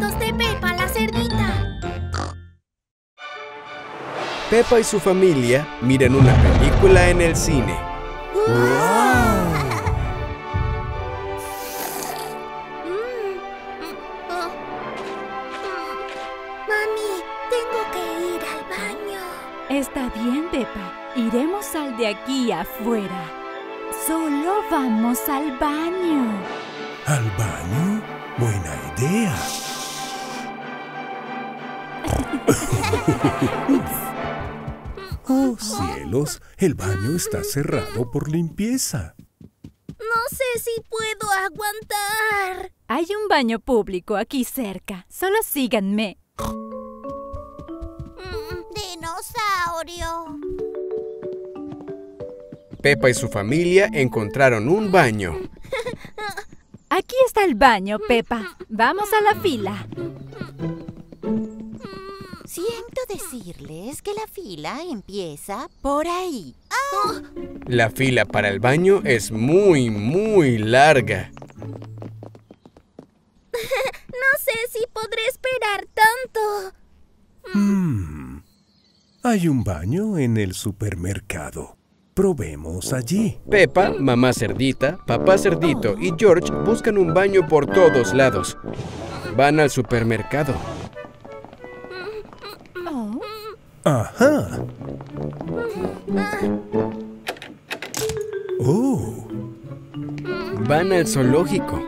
cuentos de Peppa la cerdita. Peppa y su familia miran una película en el cine. ¡Wow! Mami, tengo que ir al baño. Está bien, Peppa. Iremos al de aquí afuera. Solo vamos al baño. ¿Al baño? Buena idea. ¡Oh, cielos! El baño está cerrado por limpieza. No sé si puedo aguantar. Hay un baño público aquí cerca. Solo síganme. Dinosaurio. Peppa y su familia encontraron un baño. Aquí está el baño, Peppa. Vamos a la fila. Siento decirles que la fila empieza por ahí. ¡Oh! La fila para el baño es muy larga. No sé si podré esperar tanto. Hay un baño en el supermercado. Probemos allí. Peppa, mamá cerdita, papá cerdito y George buscan un baño por todos lados. Van al supermercado. ¡Ajá! ¡Oh! Van al zoológico.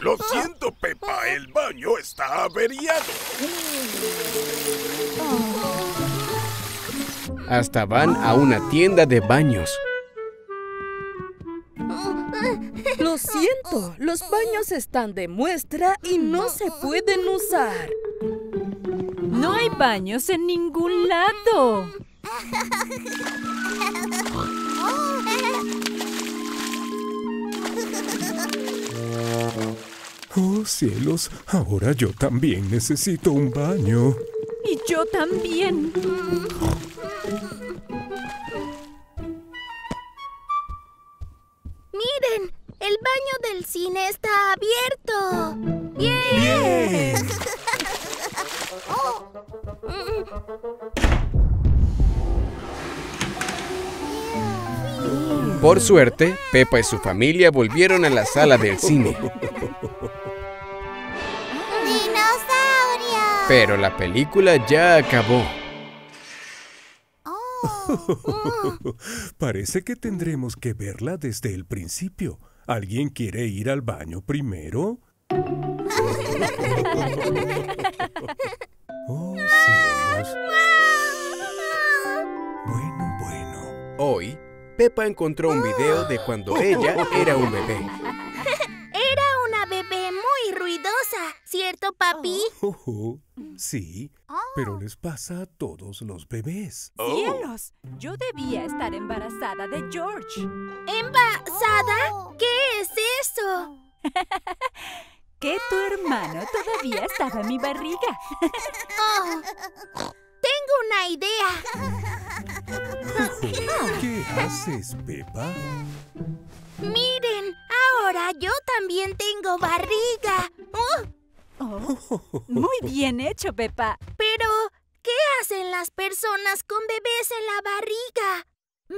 Lo siento, Peppa, el baño está averiado. Hasta van a una tienda de baños. Lo siento, los baños están de muestra y no se pueden usar. No hay baños en ningún lado. Oh, cielos, ahora yo también necesito un baño. Y yo también. Miren, el baño del cine está abierto. ¡Bien! ¡Bien! Por suerte, Peppa y su familia volvieron a la sala del cine. ¡Dinosaurio! Pero la película ya acabó. Parece que tendremos que verla desde el principio. ¿Alguien quiere ir al baño primero? ¡Oh, cielos! Bueno. Hoy, Peppa encontró un video de cuando ella era un bebé. Era una bebé muy ruidosa, ¿cierto, papi? Sí, pero les pasa a todos los bebés. ¡Cielos! Yo debía estar embarazada de George. ¿Embarazada? ¿Qué es eso? Que tu hermano todavía estaba en mi barriga. Tengo una idea. ¿Qué haces, Peppa? Miren, ahora yo también tengo barriga. Muy bien hecho, Peppa. Pero, ¿qué hacen las personas con bebés en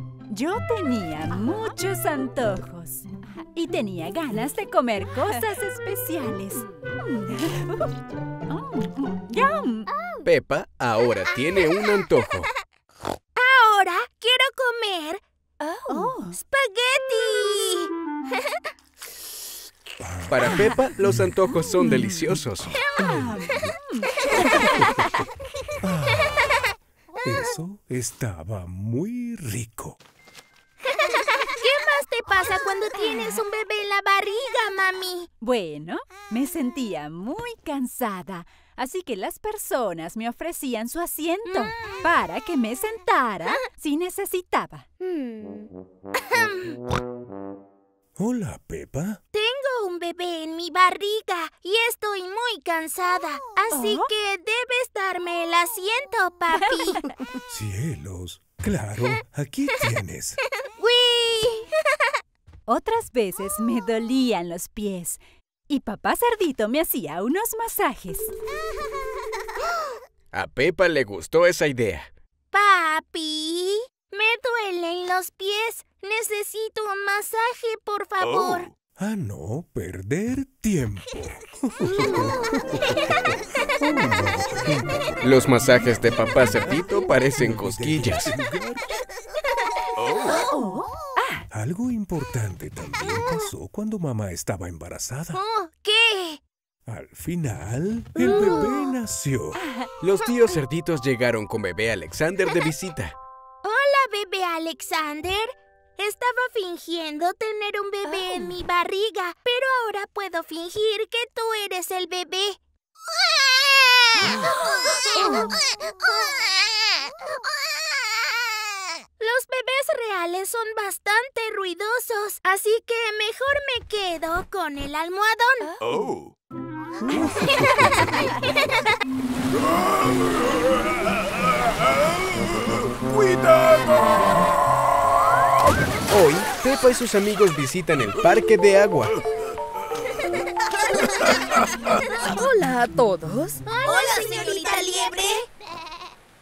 la barriga? Yo tenía muchos antojos y tenía ganas de comer cosas especiales. ¡Yum! Peppa ahora tiene un antojo. Ahora quiero comer espagueti. Para Peppa, los antojos son deliciosos. Eso estaba muy rico. ¿Qué pasa cuando tienes un bebé en la barriga, mami? Bueno, me sentía muy cansada, así que las personas me ofrecían su asiento para que me sentara si necesitaba. Hola, Peppa. Tengo un bebé en mi barriga y estoy muy cansada, así que debes darme el asiento, papi. Cielos, claro, aquí tienes. ¡Wii! Otras veces me dolían los pies y papá Cerdito me hacía unos masajes. A Peppa le gustó esa idea. Papi, me duelen los pies. Necesito un masaje, por favor. Oh. A no perder tiempo. Los masajes de papá Cerdito parecen cosquillas. Oh. Ah. Algo importante también pasó cuando mamá estaba embarazada. ¿Qué? Al final, el bebé nació. Los tíos Cerditos llegaron con bebé Alexander de visita. Hola, bebé Alexander. Estaba fingiendo tener un bebé en mi barriga, pero ahora puedo fingir que tú eres el bebé. Los bebés reales son bastante ruidosos, así que mejor me quedo con el almohadón. Oh. ¡Cuidado! Hoy, Peppa y sus amigos visitan el parque de agua. Hola a todos. Hola, señorita Liebre.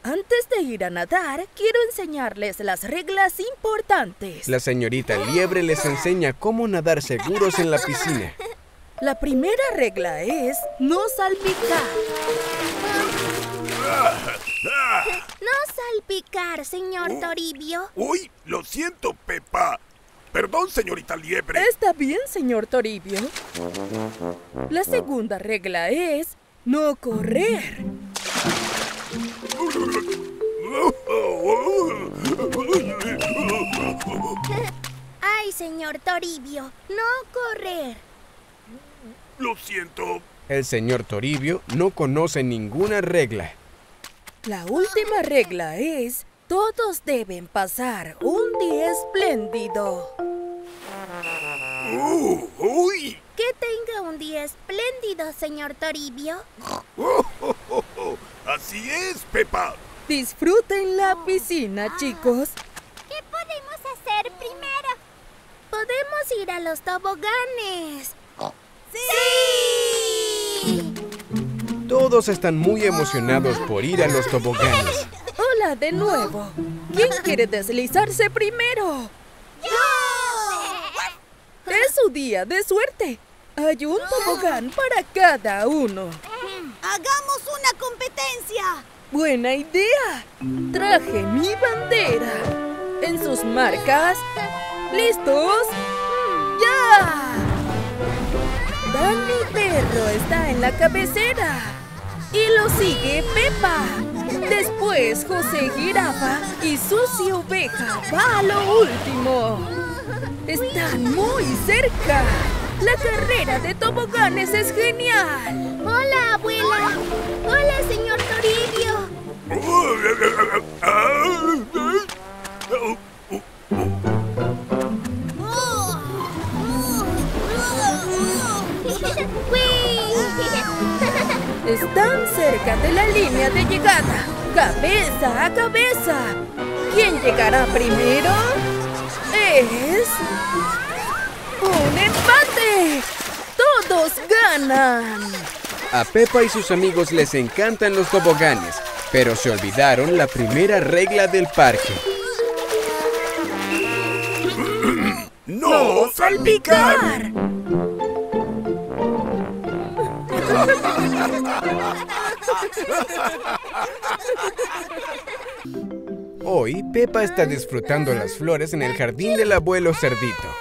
Antes de ir a nadar, quiero enseñarles las reglas importantes. La señorita Liebre les enseña cómo nadar seguros en la piscina. La primera regla es no salpicar. No salpicar, señor Toribio. Uy, lo siento, Peppa. Perdón, señorita Liebre. Está bien, señor Toribio. La segunda regla es no correr. Ay, señor Toribio, no correr. Lo siento. El señor Toribio no conoce ninguna regla. La última regla es, todos deben pasar un día espléndido. ¡Uy! Que tenga un día espléndido, señor Toribio. Así es, Peppa. Disfruten la piscina, chicos. ¿Qué podemos hacer primero? Podemos ir a los toboganes. ¡Sí! Todos están muy emocionados por ir a los toboganes. Hola de nuevo. ¿Quién quiere deslizarse primero? ¡Yo! Es su día de suerte. Hay un tobogán para cada uno. ¡Hagamos una competencia! ¡Buena idea! Traje mi bandera. En sus marcas. ¿Listos? ¡Ya! Danny Perro está en la cabecera. Y lo sigue Peppa. Después José Jirafa y Susi Oveja va a lo último. Están muy cerca. La carrera de toboganes es genial. Hola, abuela. Hola, señor Toribio. Están cerca de la línea de llegada, cabeza a cabeza. ¿Quién llegará primero? Es... ¡un empate! ¡Todos ganan! A Peppa y sus amigos les encantan los toboganes, pero se olvidaron la primera regla del parque. ¡No salpicar! Hoy, Peppa está disfrutando las flores en el jardín del abuelo Cerdito.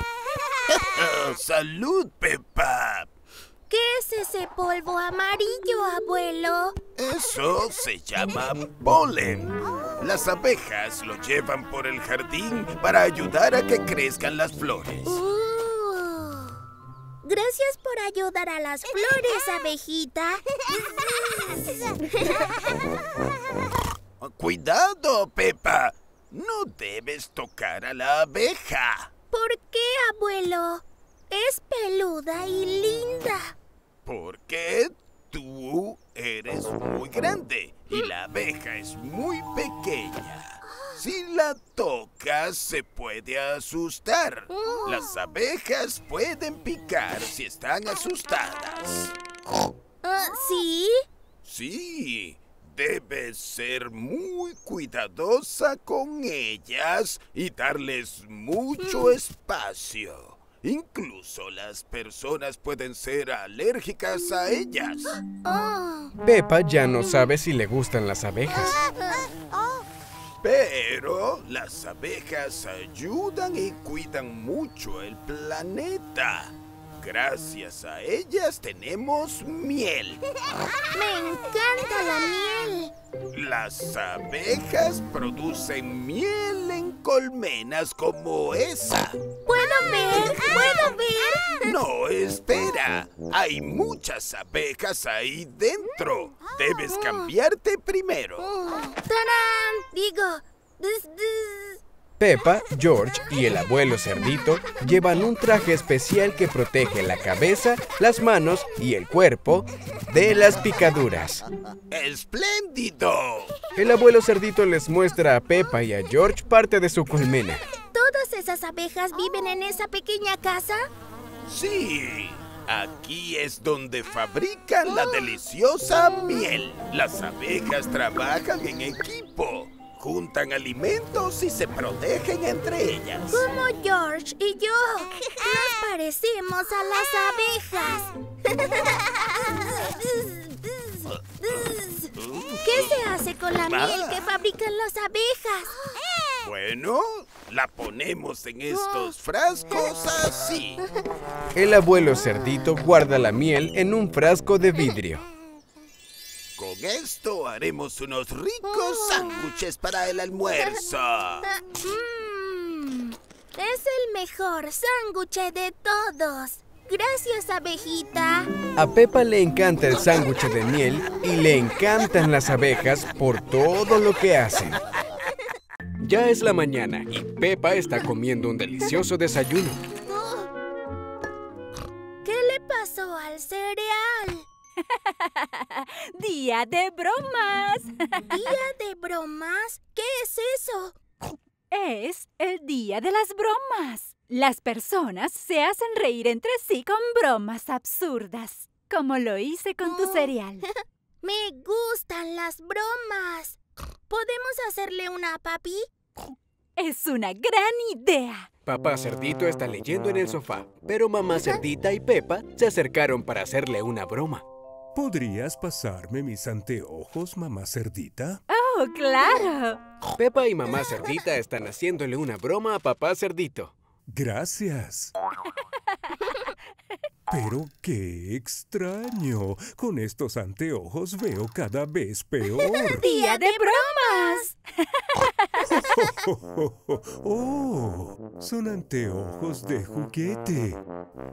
¡Salud, Peppa! ¿Qué es ese polvo amarillo, abuelo? Eso se llama polen. Las abejas lo llevan por el jardín para ayudar a que crezcan las flores. Gracias por ayudar a las flores, abejita. ¡Cuidado, Peppa! No debes tocar a la abeja. ¿Por qué, abuelo? Es peluda y linda. Porque tú eres muy grande y la abeja es muy pequeña. Si la tocas, se puede asustar. Las abejas pueden picar si están asustadas. ¿Sí? Sí. Debes ser muy cuidadosa con ellas y darles mucho espacio. Incluso las personas pueden ser alérgicas a ellas. Peppa ya no sabe si le gustan las abejas. Pero las abejas ayudan y cuidan mucho el planeta. Gracias a ellas tenemos miel. ¡Me encanta la miel! Las abejas producen miel en colmenas como esa. ¿Puedo ver? ¿Puedo ver? No, espera. Hay muchas abejas ahí dentro. Debes cambiarte primero. ¡Tarán! Peppa, George y el abuelo cerdito llevan un traje especial que protege la cabeza, las manos y el cuerpo de las picaduras. ¡Espléndido! El abuelo cerdito les muestra a Peppa y a George parte de su colmena. ¿Todas esas abejas viven en esa pequeña casa? Sí. Aquí es donde fabrican la deliciosa miel. Las abejas trabajan en equipo. Juntan alimentos y se protegen entre ellas. Como George y yo. Nos parecemos a las abejas. ¿Qué se hace con la miel que fabrican las abejas? Bueno, la ponemos en estos frascos así. El abuelo cerdito guarda la miel en un frasco de vidrio. Con esto haremos unos ricos sándwiches para el almuerzo. Es el mejor sándwich de todos. Gracias, abejita. A Peppa le encanta el sándwich de miel y le encantan las abejas por todo lo que hacen. Ya es la mañana y Peppa está comiendo un delicioso desayuno. ¿Qué le pasó al cereal? ¡Día de bromas! ¿Día de bromas? ¿Qué es eso? Es el día de las bromas. Las personas se hacen reír entre sí con bromas absurdas, como lo hice con tu cereal. ¡Me gustan las bromas! ¿Podemos hacerle una a papi? ¡Es una gran idea! Papá Cerdito está leyendo en el sofá, pero mamá Cerdita y Peppa se acercaron para hacerle una broma. ¿Podrías pasarme mis anteojos, mamá Cerdita? ¡Oh, claro! Peppa y mamá Cerdita están haciéndole una broma a papá Cerdito. ¡Gracias! Pero qué extraño. Con estos anteojos veo cada vez peor. ¡Día de bromas! ¡Oh! Son anteojos de juguete.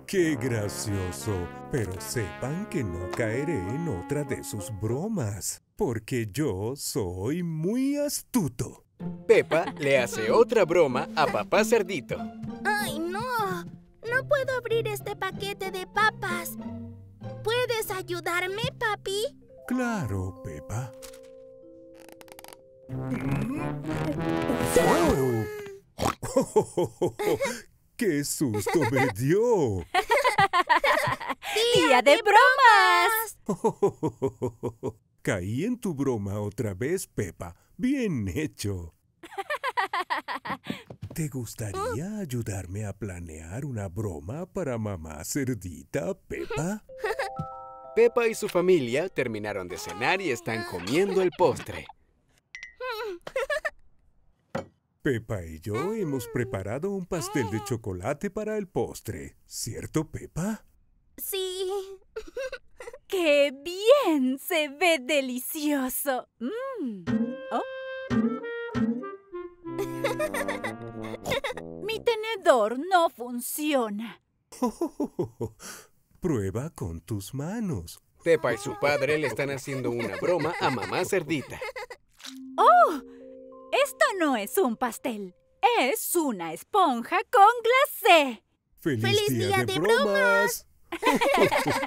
¡Qué gracioso! Pero sepan que no caeré en otra de sus bromas, porque yo soy muy astuto. Peppa le hace otra broma a papá Cerdito. ¡Ay, no! No puedo abrir este paquete de papas. ¿Puedes ayudarme, papi? Claro, Peppa. ¡Oh! ¡Qué susto me dio! ¡Día de bromas! Caí en tu broma otra vez, Peppa. Bien hecho. ¿Te gustaría ayudarme a planear una broma para mamá Cerdita, Peppa? Peppa y su familia terminaron de cenar y están comiendo el postre. Peppa y yo hemos preparado un pastel de chocolate para el postre. ¿Cierto, Peppa? Sí. ¡Qué bien! ¡Se ve delicioso! Mi tenedor no funciona. Prueba con tus manos. Peppa y su padre le están haciendo una broma a mamá Cerdita. ¡Oh! Esto no es un pastel, es una esponja con glacé. ¡Feliz día de bromas!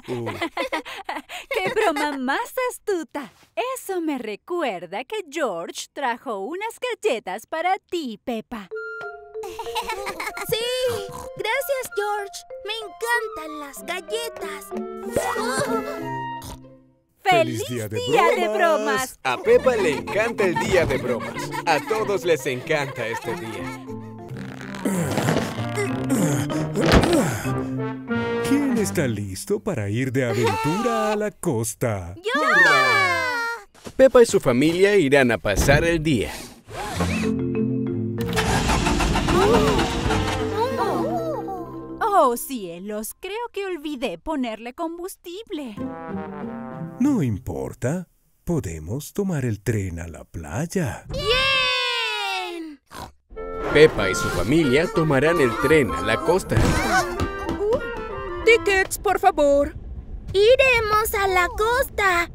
¡Qué broma más astuta! Eso me recuerda que George trajo unas galletas para ti, Peppa. Sí, gracias, George. Me encantan las galletas. ¡Feliz día de bromas! A Peppa le encanta el día de bromas. A todos les encanta este día. ¿Quién está listo para ir de aventura a la costa? ¡Yo! Peppa y su familia irán a pasar el día. ¡Oh, cielos! Creo que olvidé ponerle combustible. No importa. Podemos tomar el tren a la playa. ¡Bien! Peppa y su familia tomarán el tren a la costa. ¡Tickets, por favor! ¡Iremos a la costa!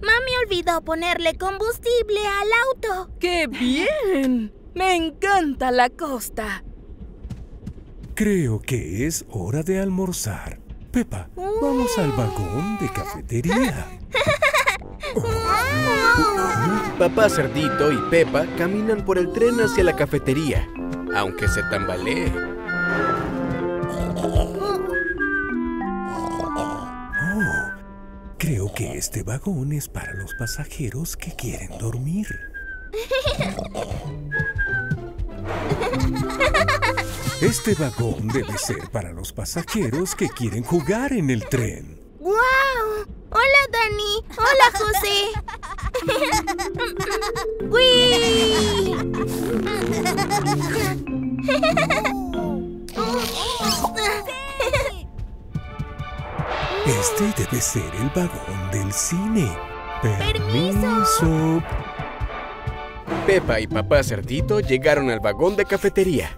Mami olvidó ponerle combustible al auto. ¡Qué bien! ¡Me encanta la costa! Creo que es hora de almorzar. Peppa, vamos al vagón de cafetería. Papá Cerdito y Peppa caminan por el tren hacia la cafetería, aunque se tambalee. Creo que este vagón es para los pasajeros que quieren dormir. Este vagón debe ser para los pasajeros que quieren jugar en el tren. ¡Guau! Wow. ¡Hola, Dani! ¡Hola, José! ¡Uy! Este debe ser el vagón del cine. ¡Permiso! Peppa y Papá Cerdito llegaron al vagón de cafetería.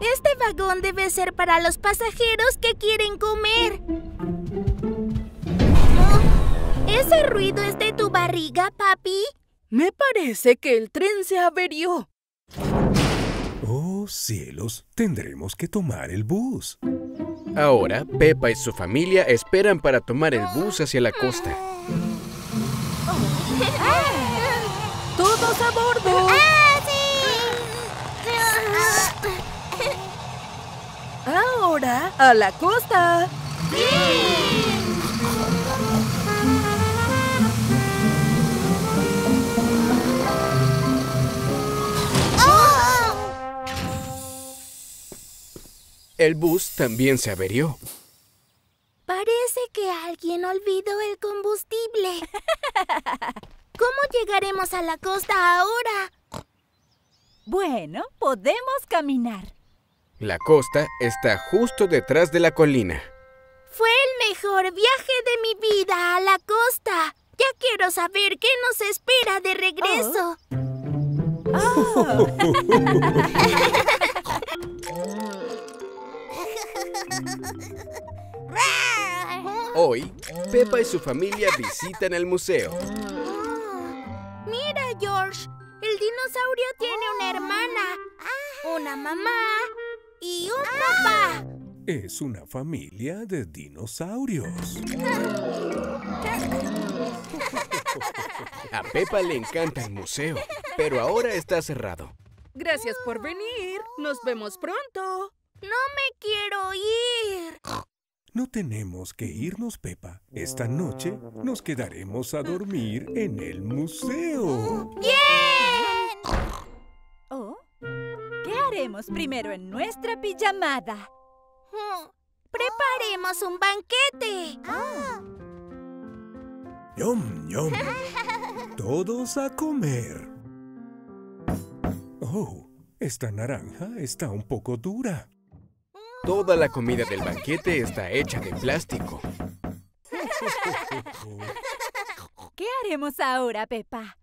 Este vagón debe ser para los pasajeros que quieren comer. ¿Ese ruido es de tu barriga, papi? Me parece que el tren se averió. ¡Oh, cielos! Tendremos que tomar el bus. Ahora, Peppa y su familia esperan para tomar el bus hacia la costa. ¡Todos a bordo! ¡Ahora, a la costa! ¡Sí! ¡Oh! El bus también se averió. Parece que alguien olvidó el combustible. ¿Cómo llegaremos a la costa ahora? Bueno, podemos caminar. La costa está justo detrás de la colina. Fue el mejor viaje de mi vida a la costa. Ya quiero saber qué nos espera de regreso. Hoy, Peppa y su familia visitan el museo. Mira, George, el dinosaurio tiene una hermana, una mamá y un papá. Es una familia de dinosaurios. A Peppa le encanta el museo, pero ahora está cerrado. Gracias por venir. Nos vemos pronto. No me quiero ir. No tenemos que irnos, Peppa. Esta noche nos quedaremos a dormir en el museo. ¡Bien! Oh. Haremos primero en nuestra pijamada. Preparemos un banquete. ¡Yum, yum! Todos a comer. Oh, esta naranja está un poco dura. Toda la comida del banquete está hecha de plástico. ¿Qué haremos ahora, Peppa?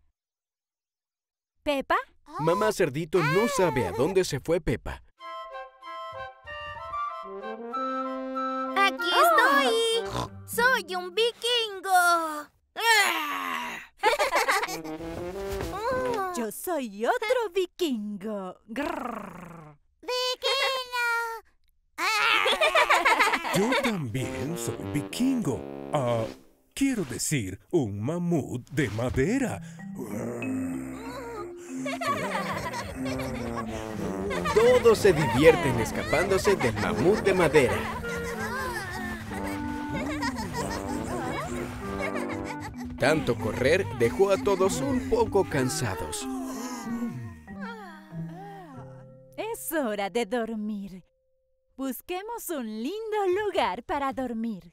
¿Peppa? Mamá Cerdito no sabe a dónde se fue Peppa. ¡Aquí estoy! ¡Soy un vikingo! Yo soy otro vikingo. ¡Vikingo! Yo también soy vikingo. Quiero decir, un mamut de madera. Todos se divierten escapándose del mamut de madera. Tanto correr dejó a todos un poco cansados. Es hora de dormir. Busquemos un lindo lugar para dormir.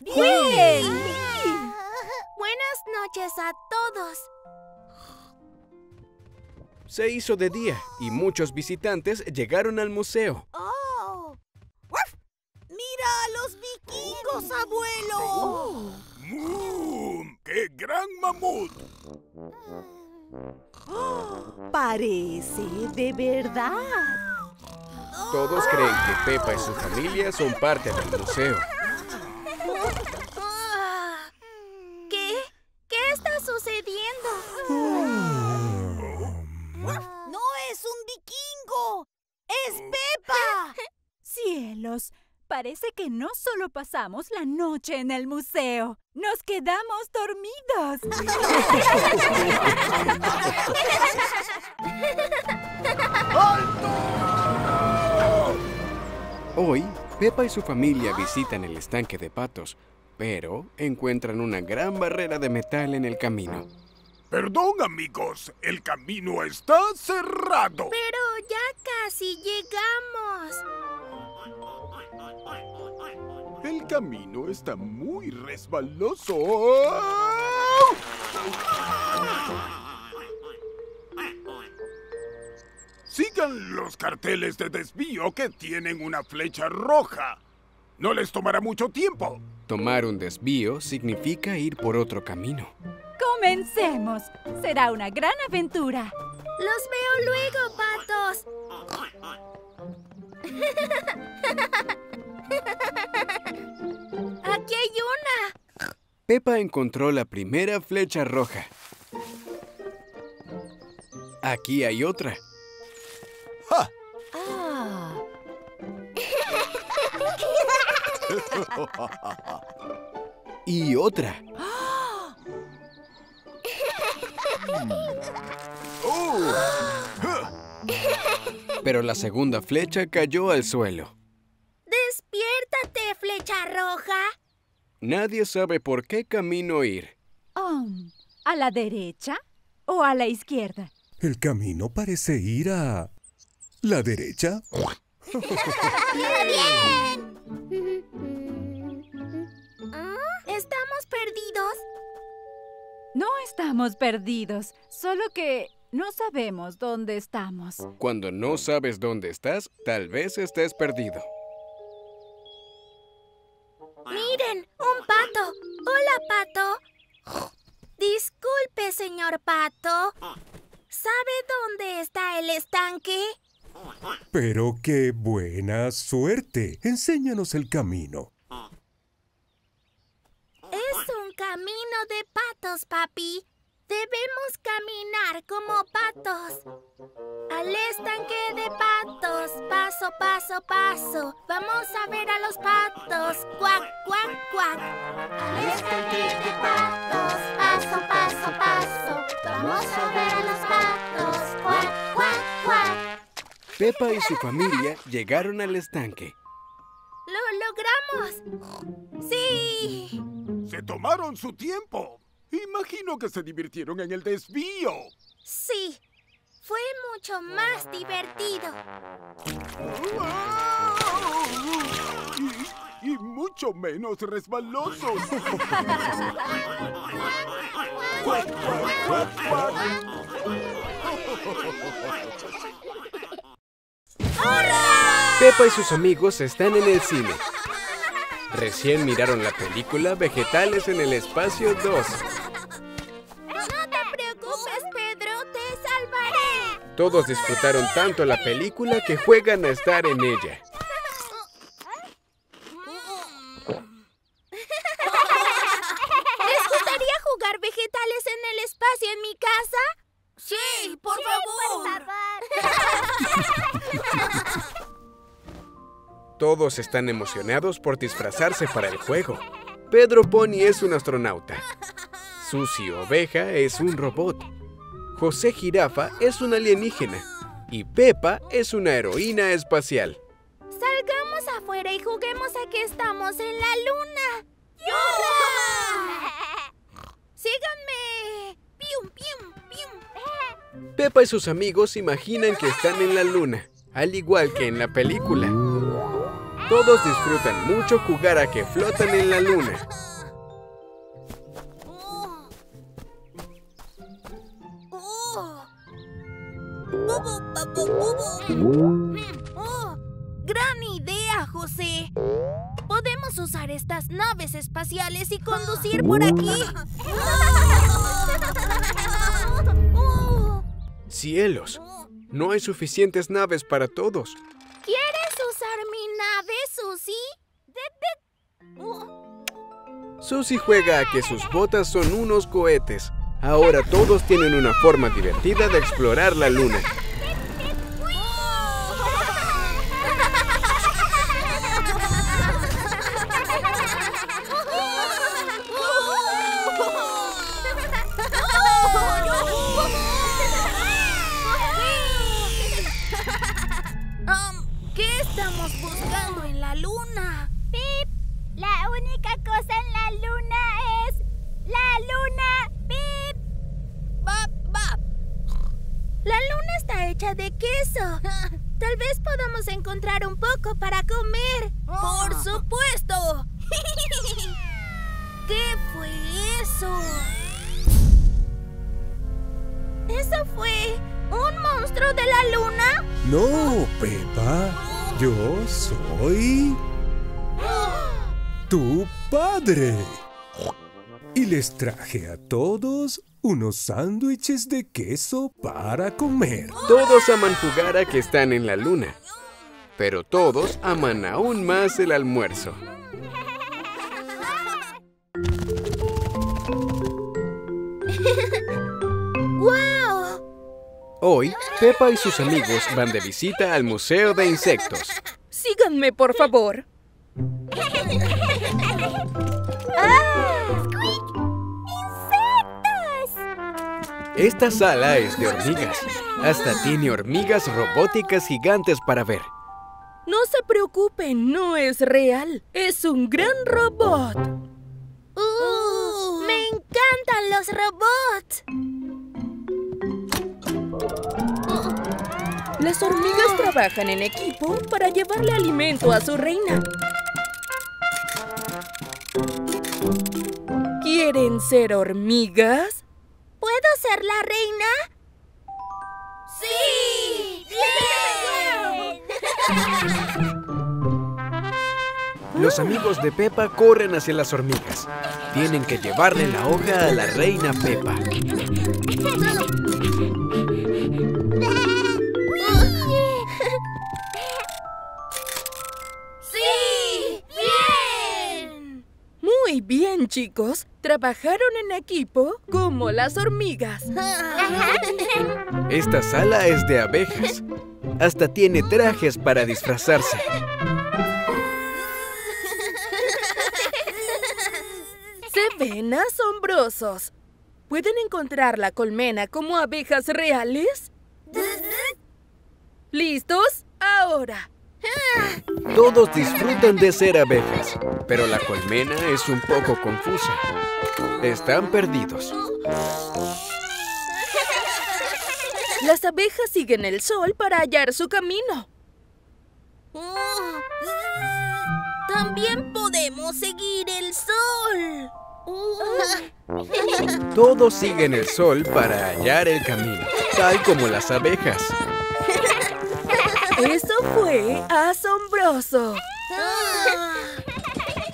¡Bien! ¡Sí! Buenas noches a todos. Se hizo de día y muchos visitantes llegaron al museo. ¡Oh! ¡Uf! ¡Mira a los vikingos, abuelo! Oh. ¡Qué gran mamut! Oh, parece de verdad. Todos creen que Peppa y su familia son parte del museo. ¿Qué? ¿Qué está sucediendo? ¡No es un vikingo! ¡Es Peppa! ¡Cielos! Parece que no solo pasamos la noche en el museo. ¡Nos quedamos dormidos! ¡Alto! Hoy, Peppa y su familia visitan el estanque de patos, pero encuentran una gran barrera de metal en el camino. Perdón, amigos, el camino está cerrado. Pero ya casi llegamos. El camino está muy resbaloso. Sigan los carteles de desvío que tienen una flecha roja. No les tomará mucho tiempo. Tomar un desvío significa ir por otro camino. ¡Comencemos! ¡Será una gran aventura! ¡Los veo luego, patos! ¡Aquí hay una! Peppa encontró la primera flecha roja. Aquí hay otra. ¡Ja! Oh. Y otra. Oh. Pero la segunda flecha cayó al suelo. ¡Despiértate, flecha roja! Nadie sabe por qué camino ir. ¿A la derecha o a la izquierda? El camino parece ir a... ¿la derecha? ¡Bien! ¿Estamos perdidos? No estamos perdidos, solo que no sabemos dónde estamos. Cuando no sabes dónde estás, tal vez estés perdido. ¡Miren! ¡Un pato! ¡Hola, pato! Disculpe, señor pato. ¿Sabe dónde está el estanque? Pero qué buena suerte. Enséñanos el camino. Es un camino de patos, papi. Debemos caminar como patos. Al estanque de patos. Paso, paso, paso. Vamos a ver a los patos. Cuac, cuac, cuac. Al estanque de patos. Paso, paso, paso. Vamos a ver a los patos. Cuac, cuac, cuac. Peppa y su familia llegaron al estanque. ¡Lo logramos! ¡Sí! Se tomaron su tiempo. Imagino que se divirtieron en el desvío. Sí, fue mucho más divertido. Y mucho menos resbaloso. ¡Cuac, cuac, cuac, cuac! ¡Hola! Peppa y sus amigos están en el cine. Recién miraron la película Vegetales en el Espacio 2. No te preocupes, Pedro, te salvaré. Todos disfrutaron tanto la película que juegan a estar en ella. ¿Les gustaría jugar Vegetales en el Espacio en mi casa? ¡Sí, por favor! Todos están emocionados por disfrazarse para el juego. Pedro Pony es un astronauta. Susie Oveja es un robot. José Jirafa es un alienígena y Peppa es una heroína espacial. ¡Salgamos afuera y juguemos a que estamos en la luna! ¡Yuja! ¡Síganme! ¡Pium, pium, pium! Peppa y sus amigos imaginan que están en la luna, al igual que en la película. Todos disfrutan mucho jugar a que flotan en la luna. ¡Gran idea, José! Podemos usar estas naves espaciales y conducir por aquí. ¡Cielos! No hay suficientes naves para todos. ¿Quieres usar mi nave, Susie? Susie juega a que sus botas son unos cohetes. Ahora todos tienen una forma divertida de explorar la luna. Y les traje a todos unos sándwiches de queso para comer. Todos aman jugar a que están en la luna, pero todos aman aún más el almuerzo. ¡Wow! Hoy, Peppa y sus amigos van de visita al Museo de Insectos. Síganme, por favor. Esta sala es de hormigas. Hasta tiene hormigas robóticas gigantes para ver. No se preocupen, no es real. Es un gran robot. ¡Me encantan los robots! Las hormigas trabajan en equipo para llevarle alimento a su reina. ¿Quieren ser hormigas? ¿Puedo ser la reina? ¡Sí! ¡Bien! Los amigos de Peppa corren hacia las hormigas. Tienen que llevarle la hoja a la reina Peppa. ¡Sí! ¡Bien! Muy bien, chicos. Trabajaron en equipo como las hormigas. Esta sala es de abejas. Hasta tiene trajes para disfrazarse. Se ven asombrosos. ¿Pueden encontrar la colmena como abejas reales? ¿Listos? Ahora. Todos disfrutan de ser abejas, pero la colmena es un poco confusa. Están perdidos. Las abejas siguen el sol para hallar su camino. También podemos seguir el sol. Todos siguen el sol para hallar el camino, tal como las abejas. ¡Eso fue asombroso!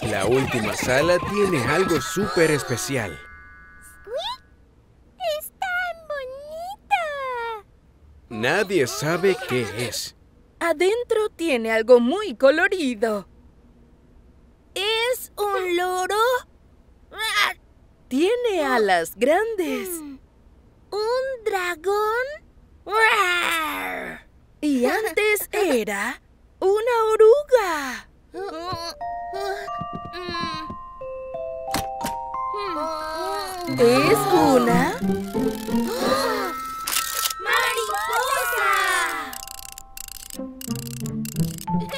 La última sala tiene algo súper especial. ¡Es tan bonita! Nadie sabe qué es. Adentro tiene algo muy colorido. ¿Es un loro? Tiene alas grandes. ¿Un dragón? Y antes era una oruga. Es una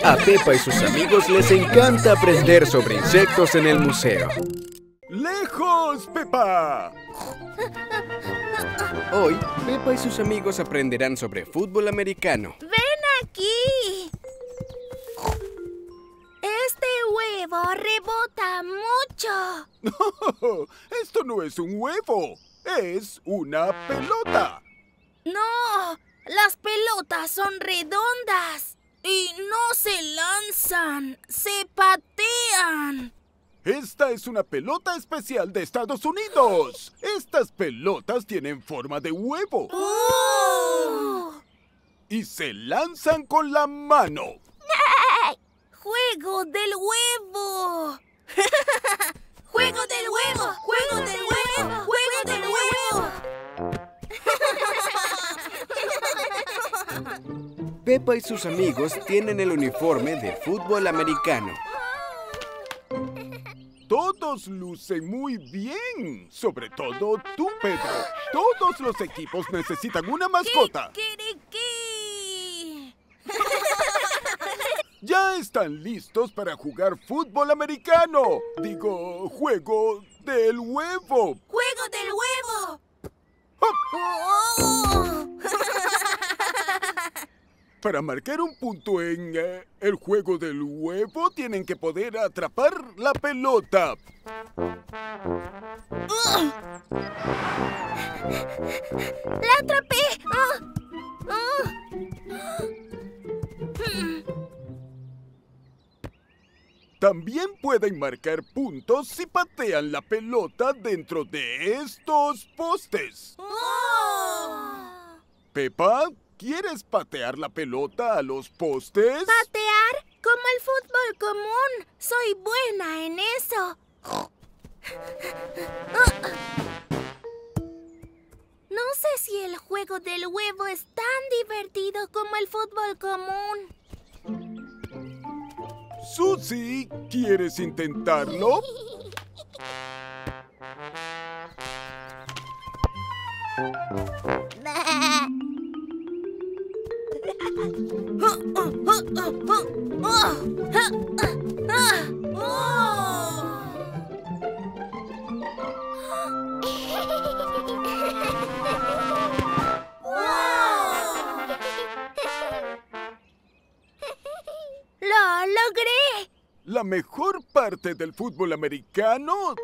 A Peppa y sus amigos les encanta aprender sobre insectos en el museo. ¡Lejos, Peppa! Hoy, Peppa y sus amigos aprenderán sobre fútbol americano. ¡Ven aquí! Este huevo rebota mucho. ¡Oh! ¡Esto no es un huevo! ¡Es una pelota! ¡No! ¡Las pelotas son redondas! ¡Y no se lanzan! ¡Se patean! ¡Esta es una pelota especial de Estados Unidos! ¡Estas pelotas tienen forma de huevo! ¡Oh! ¡Y se lanzan con la mano! ¡Juego del huevo! ¡Juego del huevo! ¡Juego del huevo! ¡Juego del huevo! Peppa y sus amigos tienen el uniforme de fútbol americano. Todos lucen muy bien, sobre todo tú, Pedro. Todos los equipos necesitan una mascota. ¡Kikiriki! Ya están listos para jugar fútbol americano. Digo, juego del huevo. ¡Juego del huevo! ¡Oh! Para marcar un punto en el juego del huevo, tienen que poder atrapar la pelota. ¡La atrapé! ¡Oh! ¡Oh! También pueden marcar puntos si patean la pelota dentro de estos postes. ¡Oh! Peppa, ¿quieres patear la pelota a los postes? ¿Patear? Como el fútbol común. Soy buena en eso. No sé si el juego del huevo es tan divertido como el fútbol común. Susie, ¿quieres intentarlo? La mejor parte del fútbol americano,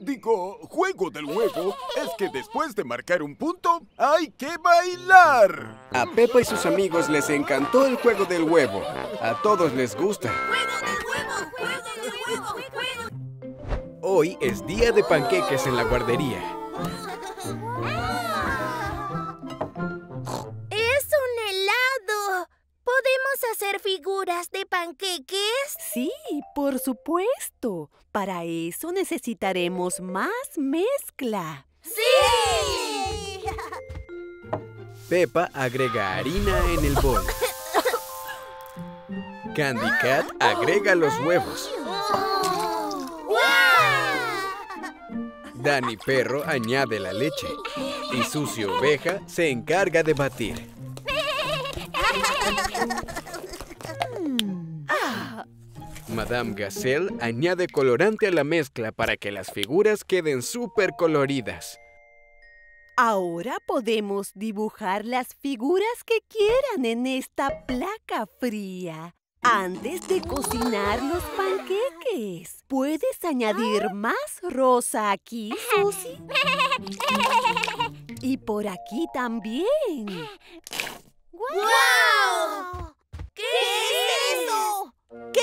digo, juego del huevo, es que después de marcar un punto, ¡hay que bailar! A Peppa y sus amigos les encantó el juego del huevo. A todos les gusta. ¡Juego del huevo! ¡Juego del huevo! ¡Juego! Hoy es día de panqueques en la guardería. ¡Es un helado! ¿Podemos hacer figuras de panqueques? Sí, por supuesto. Para eso necesitaremos más mezcla. ¡Sí! Peppa agrega harina en el bol. Candy Cat agrega los huevos. Danny Perro añade la leche. Y Susie Oveja se encarga de batir. Madame Gazelle añade colorante a la mezcla para que las figuras queden súper coloridas. Ahora podemos dibujar las figuras que quieran en esta placa fría. Antes de cocinar los panqueques, ¿puedes añadir más rosa aquí, Susie? Y por aquí también. ¡Guau! ¡Wow! ¿Qué es eso? ¿Qué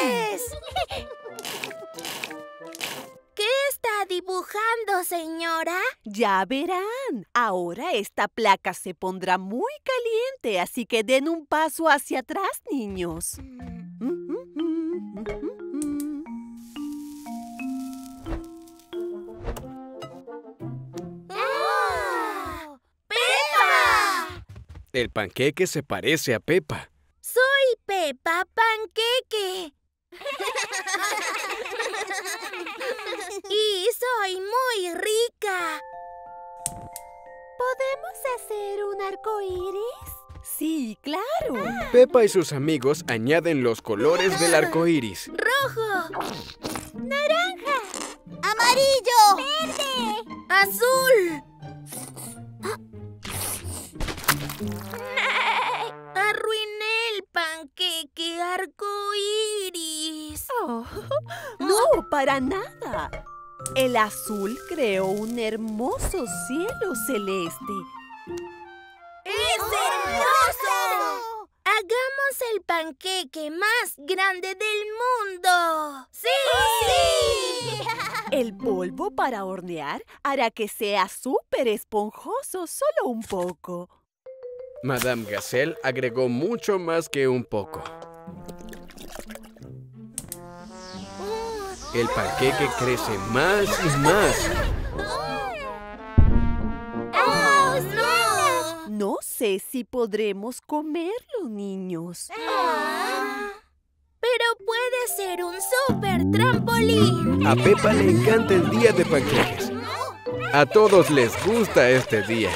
es? ¿Qué está dibujando, señora? Ya verán. Ahora esta placa se pondrá muy caliente, así que den un paso hacia atrás, niños. El panqueque se parece a Peppa. ¡Soy Peppa Panqueque! ¡Y soy muy rica! ¿Podemos hacer un arcoíris? Sí, ¡Sí, claro! Peppa y sus amigos añaden los colores del arco iris. ¡Rojo! ¡Naranja! ¡Amarillo! ¡Verde! ¡Azul! ¡Arruiné el panqueque arco iris! Oh, ¡no, para nada! El azul creó un hermoso cielo celeste. ¡Es hermoso! ¡Hagamos el panqueque más grande del mundo! ¡Sí! ¡Sí! El polvo para hornear hará que sea súper esponjoso solo un poco. Madame Gazelle agregó mucho más que un poco. El panqueque crece más y más. ¡Oh, no! No sé si podremos comerlo, niños. Ah. Pero puede ser un súper trampolín. A Peppa le encanta el día de panqueques. A todos les gusta este día.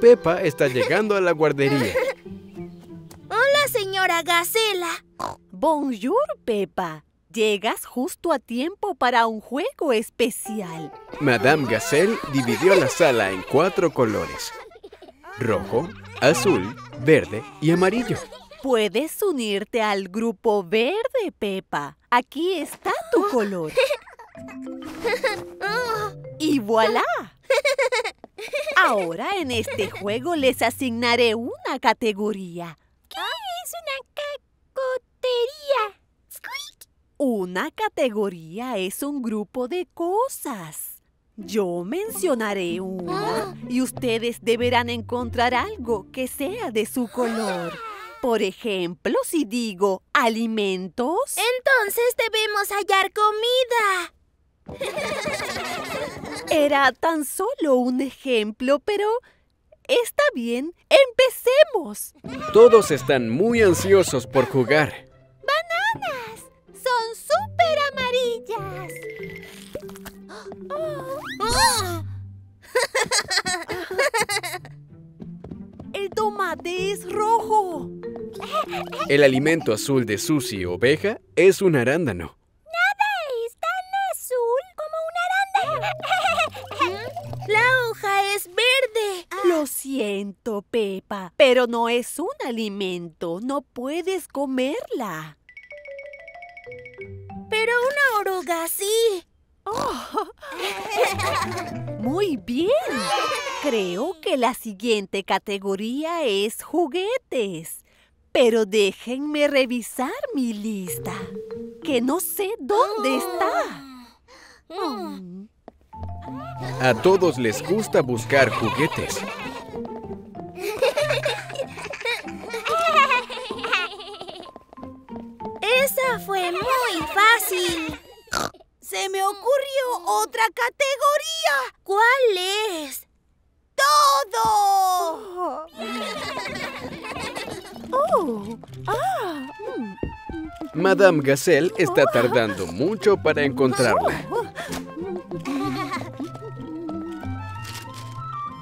Peppa está llegando a la guardería. ¡Hola, señora Gacela! ¡Bonjour, Peppa! Llegas justo a tiempo para un juego especial. Madame Gazelle dividió la sala en 4 colores. Rojo, azul, verde y amarillo. Puedes unirte al grupo verde, Peppa. Aquí está tu color. ¡Y voilà! Ahora en este juego les asignaré una categoría. ¿Qué es una cacotería? Squeak. Una categoría es un grupo de cosas. Yo mencionaré una y ustedes deberán encontrar algo que sea de su color. Por ejemplo, si digo alimentos, entonces debemos hallar comida. Era tan solo un ejemplo, pero está bien, empecemos. Todos están muy ansiosos por jugar. ¡Bananas! ¡Son súper amarillas! Oh. Oh. ¡El tomate es rojo! El alimento azul de Susie Oveja es un arándano. La hoja es verde. Lo siento, Peppa, pero no es un alimento. No puedes comerla. Pero una oruga sí. Oh. Muy bien. Creo que la siguiente categoría es juguetes. Pero déjenme revisar mi lista, que no sé dónde está. A todos les gusta buscar juguetes. ¡Esa fue muy fácil! ¡Se me ocurrió otra categoría! ¿Cuál es? ¡Todo! Oh. Ah. Madame Gazelle está tardando mucho para encontrarla.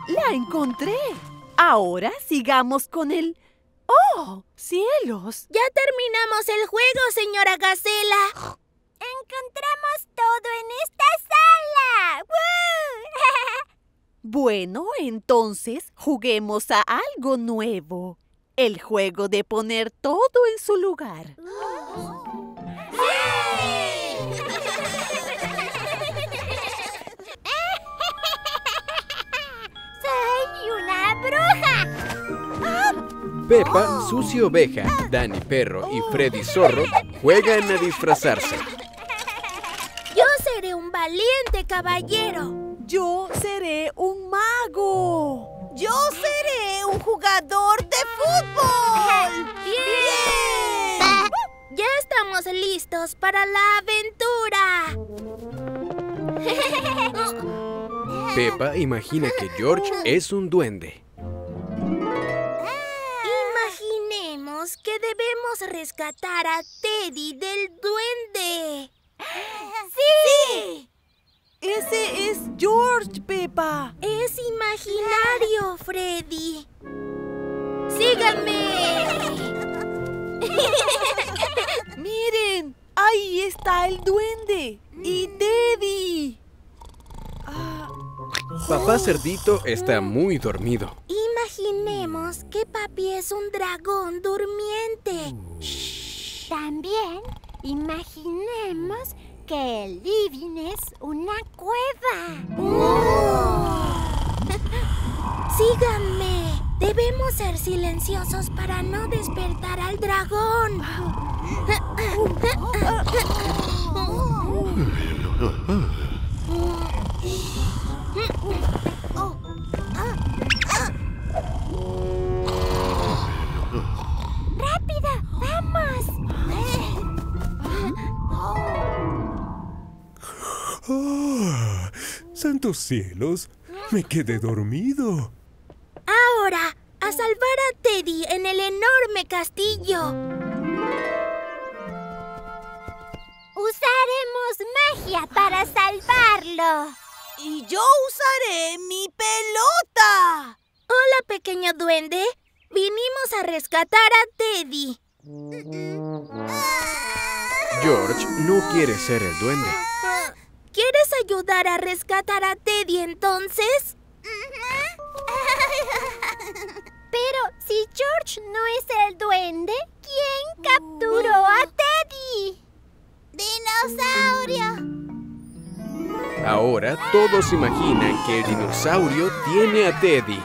¡La encontré! Ahora sigamos con el... ¡Oh, cielos! ¡Ya terminamos el juego, señora Gazela! ¡Encontramos todo en esta sala! ¡Woo! Bueno, entonces juguemos a algo nuevo. El juego de poner todo en su lugar. ¡Oh! ¡Sí! ¡Bruja! Peppa, Susie Oveja, Danny Perro y Freddy Zorro juegan a disfrazarse. Yo seré un valiente caballero. Yo seré un mago. Yo seré un jugador de fútbol. ¡Bien! Ya estamos listos para la aventura. Peppa imagina que George es un duende. Que debemos rescatar a Teddy del duende. ¡Sí! ¡Sí! ¡Ese es George, Peppa! ¡Es imaginario, Freddy! ¡Síganme! ¡Miren! ¡Ahí está el duende! ¡Y Teddy! Papá Cerdito está muy dormido. Imaginemos que papi es un dragón durmiente. Shh. También imaginemos que el living es una cueva. ¡Síganme! Debemos ser silenciosos para no despertar al dragón. ¡Rápido! ¡Vamos! Oh, ¡santos cielos! ¡Me quedé dormido! Ahora, a salvar a Teddy en el enorme castillo. Usaremos magia para salvarlo. Y yo usaré mi pelota. Hola, pequeño duende. Vinimos a rescatar a Teddy. George no quiere ser el duende. ¿Quieres ayudar a rescatar a Teddy entonces? Pero si George no es el duende, ¿quién capturó a Teddy? ¡Dinosaurio! Ahora todos imaginan que el dinosaurio tiene a Teddy.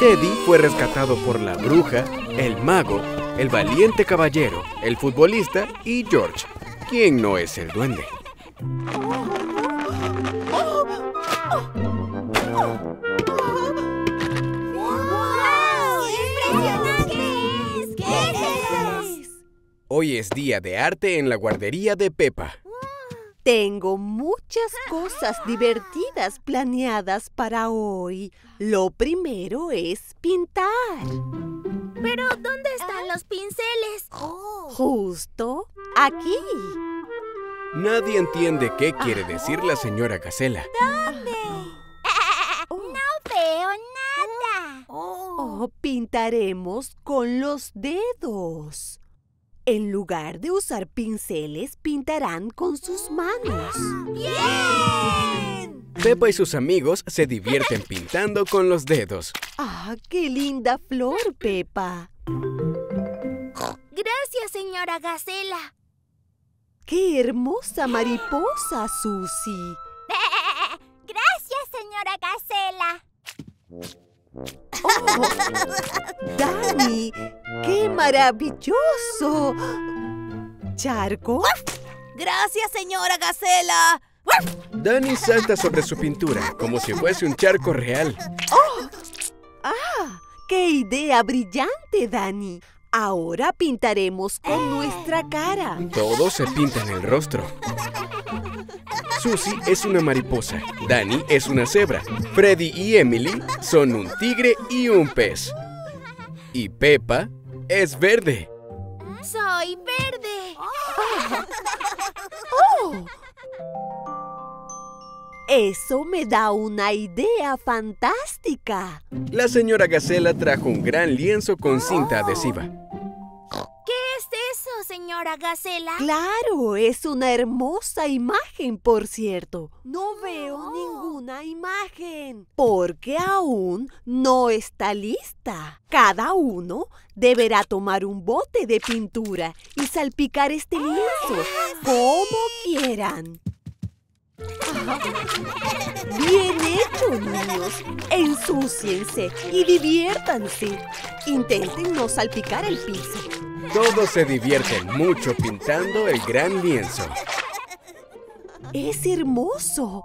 Teddy fue rescatado por la bruja, el mago, el valiente caballero, el futbolista y George, quien no es el duende. ¡Wow! ¡Impresionante! ¿Qué es? Hoy es día de arte en la guardería de Peppa. Tengo muchas cosas divertidas planeadas para hoy. Lo primero es pintar. ¿Pero dónde están los pinceles? Justo aquí. Nadie entiende qué quiere decir la señora Gacela. ¿Dónde? No veo nada. Pintaremos con los dedos. En lugar de usar pinceles, pintarán con sus manos. ¡Bien! Peppa y sus amigos se divierten pintando con los dedos. ¡Ah, qué linda flor, Peppa! Gracias, señora Gacela. ¡Qué hermosa mariposa, Susie! Gracias, señora Gacela. ¡Oh! ¡Dani! ¡Qué maravilloso! ¿Charco? ¡Gracias, señora Gacela! Dani salta sobre su pintura, como si fuese un charco real. ¡Oh! ¡Ah! ¡Qué idea brillante, Dani! Ahora pintaremos con nuestra cara. Todos se pintan el rostro. Susie es una mariposa, Dani es una cebra, Freddy y Emily son un tigre y un pez. Y Peppa es verde. ¡Soy verde! Eso me da una idea fantástica. La señora Gacela trajo un gran lienzo con cinta adhesiva. Señora Gacela. Claro, es una hermosa imagen, por cierto. No veo ninguna imagen. Porque aún no está lista. Cada uno deberá tomar un bote de pintura y salpicar este lienzo como quieran. Bien hecho, niños. Ensúciense y diviértanse. Intenten no salpicar el piso. Todos se divierten mucho pintando el gran lienzo. ¡Es hermoso!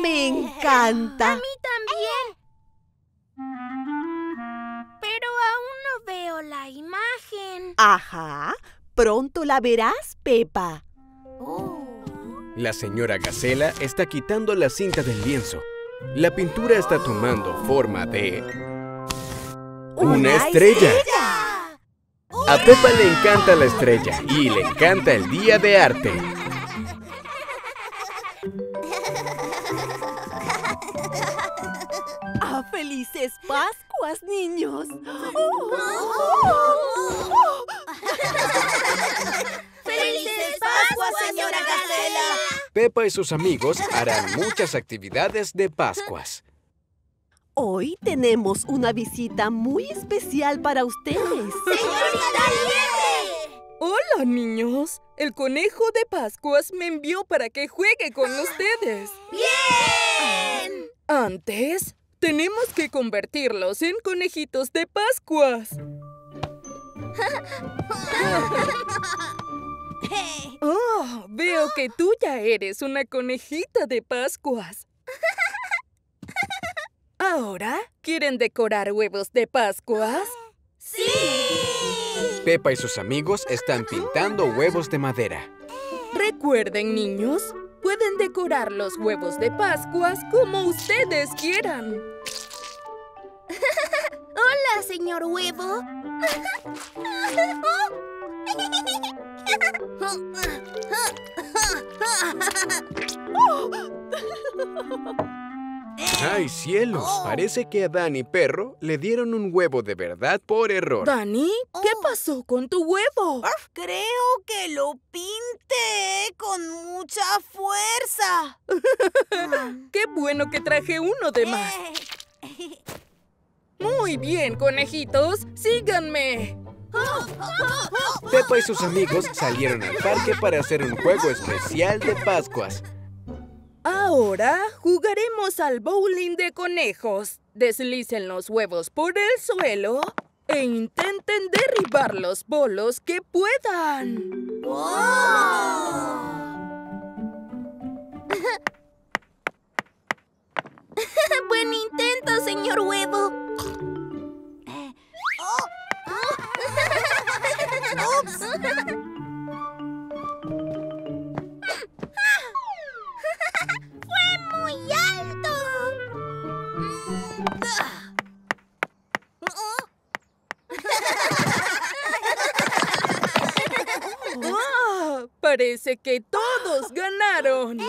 ¡Me encanta! ¡A mí también! Pero aún no veo la imagen. Ajá, pronto la verás, Peppa. La señora Gacela está quitando la cinta del lienzo. La pintura está tomando forma de... ¡Una estrella! A Peppa le encanta la estrella y le encanta el día de arte. ¡Ah, felices Pascuas, niños! ¡Oh! ¡Felices Pascuas, señora Gacela! Peppa y sus amigos harán muchas actividades de Pascuas. Hoy tenemos una visita muy especial para ustedes. ¡Señorita Libre! Hola, niños. El conejo de Pascuas me envió para que juegue con ustedes. ¡Bien! Antes, tenemos que convertirlos en conejitos de Pascuas. Oh, veo que tú ya eres una conejita de Pascuas. ¿Ahora quieren decorar huevos de Pascuas? ¡Sí! Peppa y sus amigos están pintando huevos de madera. Recuerden, niños, pueden decorar los huevos de Pascuas como ustedes quieran. ¡Hola, señor huevo! ¡Ay, cielos! Parece que a Dani Perro le dieron un huevo de verdad por error. ¿Dani? ¿Qué pasó con tu huevo? Creo que lo pinté con mucha fuerza. ¡Qué bueno que traje uno de más! Muy bien, conejitos. ¡Síganme! Peppa y sus amigos salieron al parque para hacer un juego especial de Pascuas. Ahora jugaremos al bowling de conejos. Deslicen los huevos por el suelo e intenten derribar los bolos que puedan. ¡Wow! ¡Buen intento, señor huevo! ¡Ups! ¡Fue muy alto! Oh, parece que todos ganaron. ¡Eh!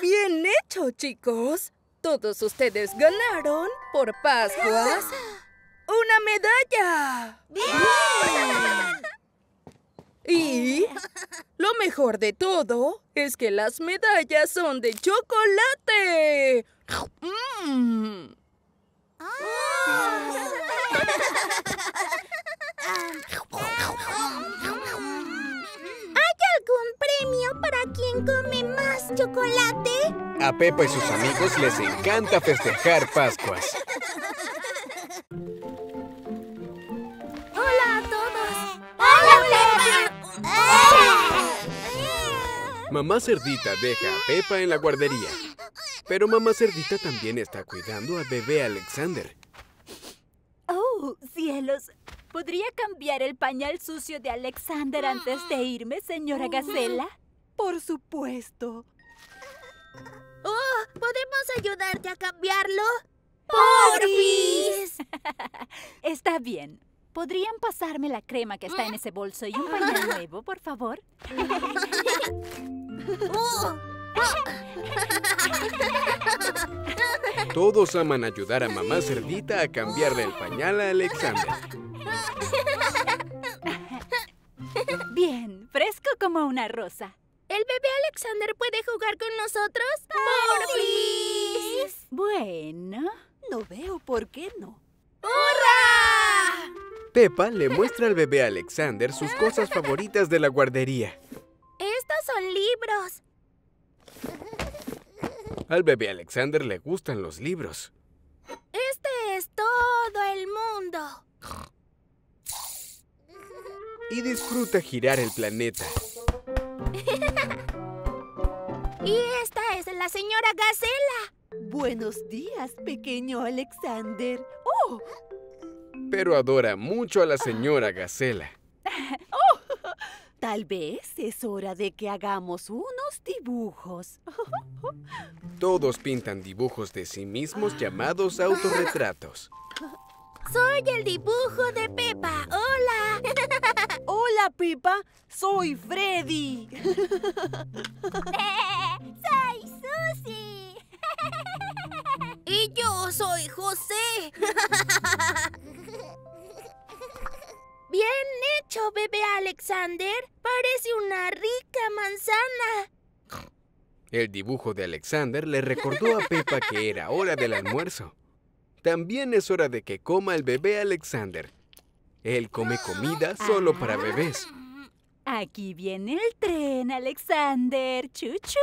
Bien hecho, chicos. Todos ustedes ganaron por Pascuas una medalla. ¡Bien! Y lo mejor de todo es que las medallas son de chocolate. ¡Mmm! Oh. ¿Hay algún premio para quien come más chocolate? A Peppa y sus amigos les encanta festejar Pascuas. ¡Hola a todos! ¡Hola, Peppa! Mamá Cerdita deja a Peppa en la guardería. Pero Mamá Cerdita también está cuidando al bebé Alexander. ¡Oh, cielos! ¿Podría cambiar el pañal sucio de Alexander antes de irme, señora Gacela? Por supuesto. ¡Oh! ¿Podemos ayudarte a cambiarlo? ¡Porfis! Está bien. ¿Podrían pasarme la crema que está en ese bolso y un pañal nuevo, por favor? Todos aman ayudar a Mamá Cerdita a cambiarle el pañal a Alexander. Bien, fresco como una rosa. ¿El bebé Alexander puede jugar con nosotros? ¡Porfis! Bueno, no veo por qué no. ¡Hurra! Peppa le muestra al bebé Alexander sus cosas favoritas de la guardería. ¡Estos son libros! Al bebé Alexander le gustan los libros. Este es todo el mundo. Y disfruta girar el planeta. Y esta es la señora Gacela. Buenos días, pequeño Alexander. ¡Oh! Pero adora mucho a la señora Gacela. ¡Oh! Tal vez es hora de que hagamos unos dibujos. Todos pintan dibujos de sí mismos llamados autorretratos. ¡Soy el dibujo de Peppa! ¡Hola! ¡Hola, Peppa! ¡Soy Freddy! ¡Soy Susie! ¡Y yo soy José! ¡Bien hecho, bebé Alexander! ¡Parece una rica manzana! El dibujo de Alexander le recordó a Peppa que era hora del almuerzo. También es hora de que coma el bebé Alexander. Él come comida solo para bebés. Aquí viene el tren, Alexander. ¡Chuchú!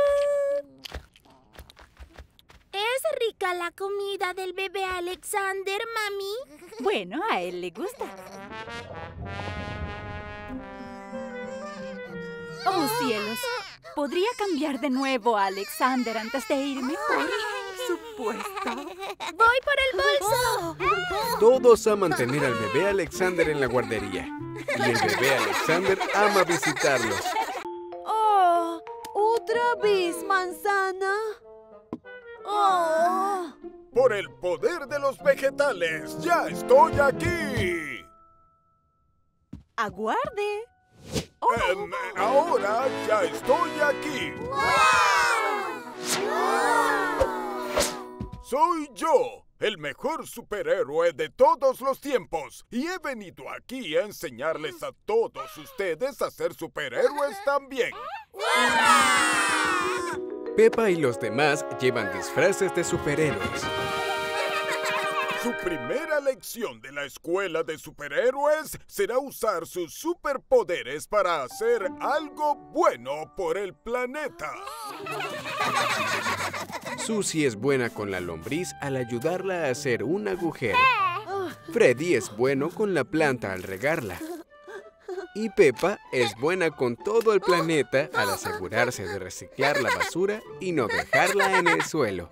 ¿Es rica la comida del bebé Alexander, mami? Bueno, a él le gusta. ¡Oh, cielos! ¿Podría cambiar de nuevo a Alexander antes de irme? Por supuesto. ¡Voy por el bolso! Todos aman tener al bebé Alexander en la guardería. Y el bebé Alexander ama visitarlos. ¡Oh! ¿Otra vez, manzana? ¡Oh! ¡Por el poder de los vegetales! ¡Ya estoy aquí! ¡Aguarde! Oh. Ahora ya estoy aquí. ¡Wow! ¡Wow! Soy yo, el mejor superhéroe de todos los tiempos. Y he venido aquí a enseñarles a todos ustedes a ser superhéroes también. ¡Wow! Peppa y los demás llevan disfraces de superhéroes. Su primera lección de la escuela de superhéroes será usar sus superpoderes para hacer algo bueno por el planeta. Susie es buena con la lombriz al ayudarla a hacer un agujero. Freddy es bueno con la planta al regarla. Y Peppa es buena con todo el planeta al asegurarse de reciclar la basura y no dejarla en el suelo.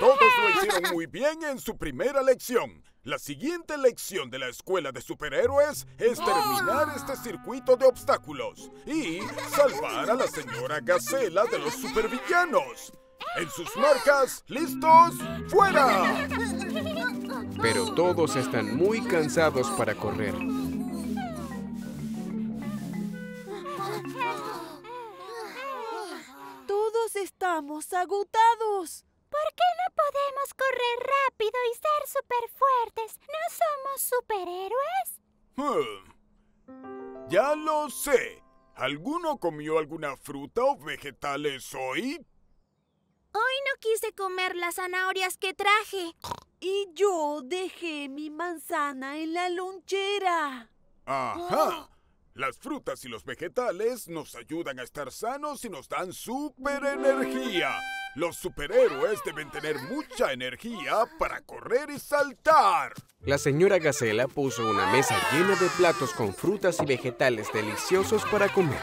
Todos lo hicieron muy bien en su primera lección. La siguiente lección de la escuela de superhéroes es terminar este circuito de obstáculos y salvar a la señora Gacela de los supervillanos. En sus marcas, ¡listos, fuera! Pero todos están muy cansados para correr. Todos estamos agotados. ¿Por qué no podemos correr rápido y ser superfuertes? ¿No somos superhéroes? Ya lo sé. ¿Alguno comió alguna fruta o vegetales hoy? Hoy no quise comer las zanahorias que traje. Y yo dejé mi manzana en la lonchera. ¡Ajá! Las frutas y los vegetales nos ayudan a estar sanos y nos dan superenergía. Los superhéroes deben tener mucha energía para correr y saltar. La señora Gacela puso una mesa llena de platos con frutas y vegetales deliciosos para comer.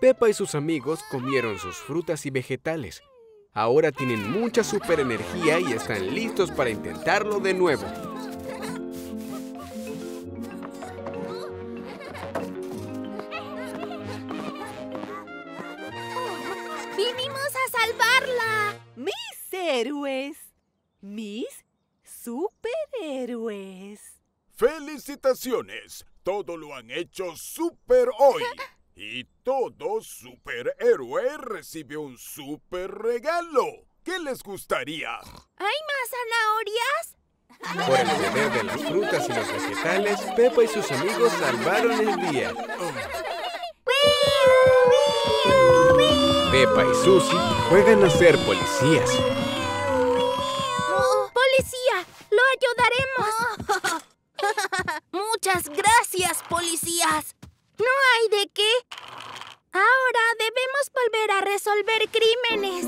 Peppa y sus amigos comieron sus frutas y vegetales. Ahora tienen mucha superenergía y están listos para intentarlo de nuevo. ¡Salvarla! ¡Mis héroes! ¡Mis superhéroes! ¡Felicitaciones! Todo lo han hecho super hoy. Y todo superhéroe recibe un super regalo. ¿Qué les gustaría? ¿Hay más zanahorias? Por el poder de las frutas y los vegetales, Peppa y sus amigos salvaron el día. Peppa y Susie juegan a ser policías. Oh, ¡policía! ¡Lo ayudaremos! Oh. ¡Muchas gracias, policías! ¡No hay de qué! Ahora debemos volver a resolver crímenes.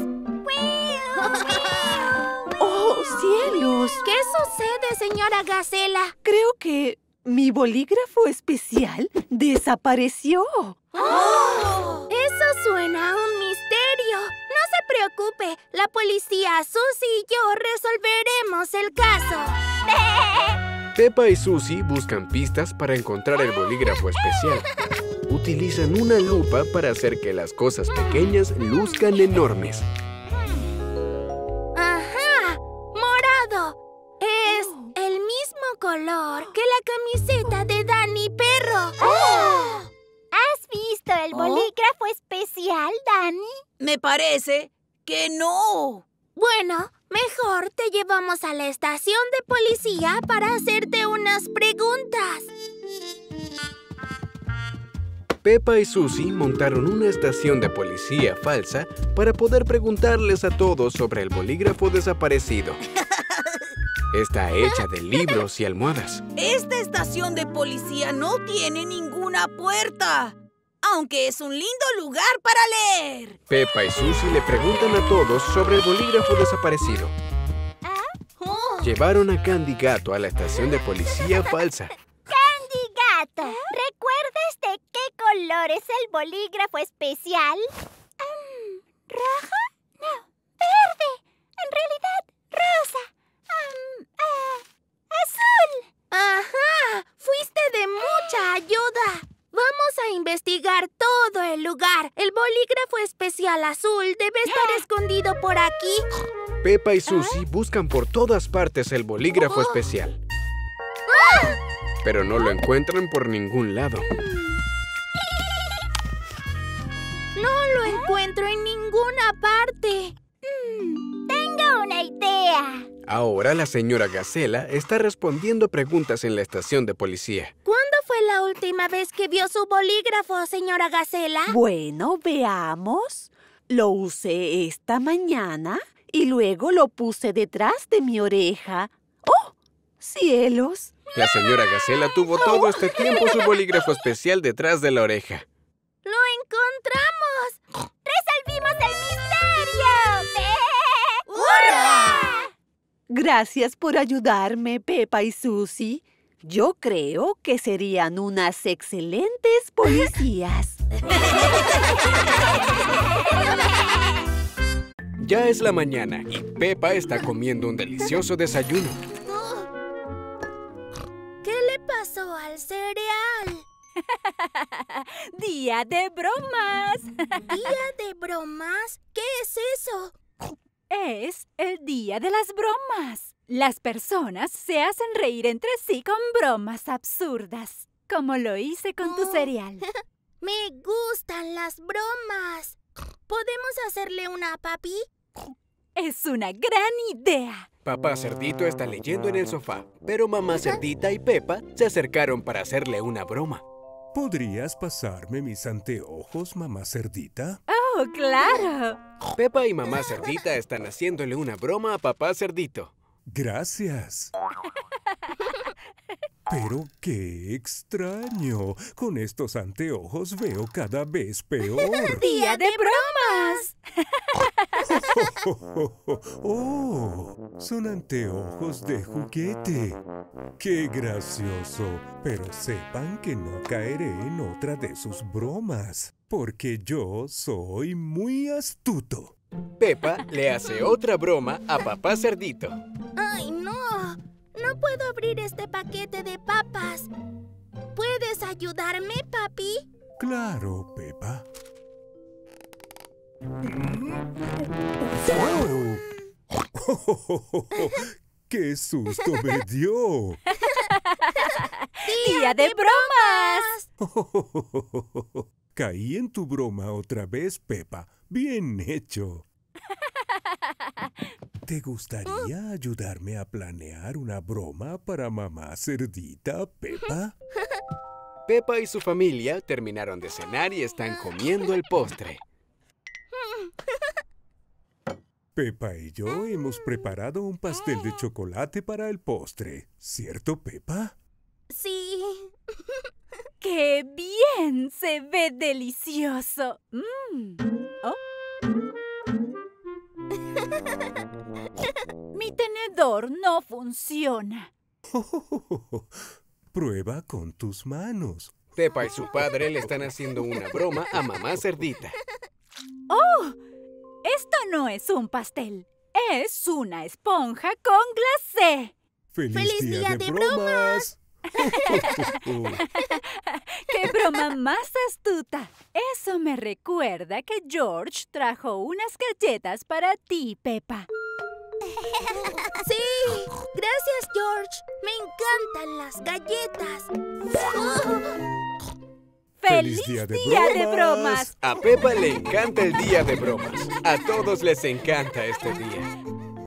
¡Oh, cielos! ¿Qué sucede, señora Gacela? Creo que mi bolígrafo especial desapareció. ¡Oh! ¡Eso suena a un misterio! No se preocupe, la policía, Susie y yo resolveremos el caso. Peppa y Susie buscan pistas para encontrar el bolígrafo especial. Utilizan una lupa para hacer que las cosas pequeñas luzcan enormes. ¡Ajá! ¡Morado! Es el mismo color que la camiseta de Dani Perro. ¡Oh! ¿Has visto el bolígrafo especial, Dani? Me parece que no. Bueno, mejor te llevamos a la estación de policía para hacerte unas preguntas. Peppa y Susie montaron una estación de policía falsa para poder preguntarles a todos sobre el bolígrafo desaparecido. Está hecha de libros y almohadas. Esta estación de policía no tiene ninguna puerta, aunque es un lindo lugar para leer. Peppa y Susie le preguntan a todos sobre el bolígrafo desaparecido. Llevaron a Candy Gato a la estación de policía falsa. ¡Candy Gato! ¿Recuerdas de qué color es el bolígrafo especial? ¿Rojo? No. ¡Verde! En realidad, rosa. ¡Azul! ¡Ajá! ¡Fuiste de mucha ayuda! Vamos a investigar todo el lugar. El bolígrafo especial azul debe estar escondido por aquí. Peppa y Susie buscan por todas partes el bolígrafo especial. Pero no lo encuentran por ningún lado. No lo encuentro en ninguna parte. Tengo una idea. Ahora la señora Gacela está respondiendo preguntas en la estación de policía. ¿Cuándo fue la última vez que vio su bolígrafo, señora Gacela? Bueno, veamos. Lo usé esta mañana y luego lo puse detrás de mi oreja. ¡Oh, cielos! La señora Gacela tuvo todo este tiempo su bolígrafo especial detrás de la oreja. ¡Lo encontramos! ¡Resolvimos el misterio! ¡Hurra! Gracias por ayudarme, Peppa y Susie. Yo creo que serían unas excelentes policías. Ya es la mañana y Peppa está comiendo un delicioso desayuno. ¿Qué le pasó al cereal? ¡Día de bromas! ¿Día de bromas? ¿Qué es eso? Es el día de las bromas. Las personas se hacen reír entre sí con bromas absurdas, como lo hice con tu cereal. Me gustan las bromas. ¿Podemos hacerle una a papi? Es una gran idea. Papá Cerdito está leyendo en el sofá, pero mamá Cerdita y Peppa se acercaron para hacerle una broma. ¿Podrías pasarme mis anteojos, mamá Cerdita? ¡Oh, claro! Peppa y mamá Cerdita están haciéndole una broma a papá Cerdito. ¡Gracias! Pero qué extraño. Con estos anteojos veo cada vez peor. ¡Día de bromas! ¡Oh! Son anteojos de juguete. ¡Qué gracioso! Pero sepan que no caeré en otra de sus bromas, porque yo soy muy astuto. Peppa le hace otra broma a papá Cerdito. ¡Ay, no! No puedo abrir este paquete de papas. ¿Puedes ayudarme, papi? Claro, Peppa. ¡Oh! ¡Qué susto me dio! ¡Día de bromas! Caí en tu broma otra vez, Peppa. Bien hecho. ¿Te gustaría ayudarme a planear una broma para mamá Cerdita, Peppa? Peppa y su familia terminaron de cenar y están comiendo el postre. Peppa y yo hemos preparado un pastel de chocolate para el postre, ¿cierto, Peppa? Sí. ¡Qué bien! ¡Se ve delicioso! Mi tenedor no funciona. Prueba con tus manos. Peppa y su padre le están haciendo una broma a mamá Cerdita. ¡Oh! Esto no es un pastel. Es una esponja con glacé. ¡Feliz día de bromas! ¡Qué broma más astuta! Eso me recuerda que George trajo unas galletas para ti, Peppa. ¡Sí! ¡Gracias, George! ¡Me encantan las galletas! ¡Feliz día de bromas! A Peppa le encanta el día de bromas. A todos les encanta este día.